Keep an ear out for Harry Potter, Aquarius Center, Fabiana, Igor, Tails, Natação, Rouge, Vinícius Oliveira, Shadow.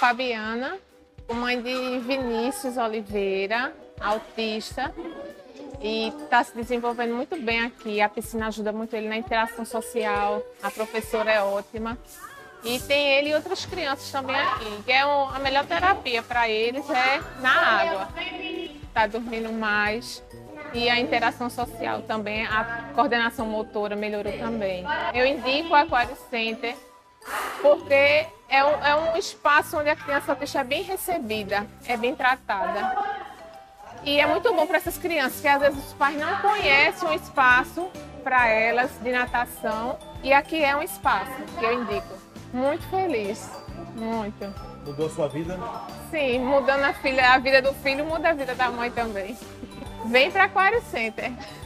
Fabiana, mãe de Vinícius Oliveira, autista, e está se desenvolvendo muito bem aqui. A piscina ajuda muito ele na interação social, a professora é ótima. E tem ele e outras crianças também aqui, que é a melhor terapia para eles é na água. Está dormindo mais e a interação social também, a coordenação motora melhorou também. Eu indico o Aquarius Center porque é um espaço onde a criança autista é bem recebida, é bem tratada. E é muito bom para essas crianças, que às vezes os pais não conhecem um espaço para elas de natação. E aqui é um espaço que eu indico. Muito feliz, muito. Mudou sua vida? Sim, mudando a vida do filho, muda a vida da mãe também. Vem para Aquarius Center.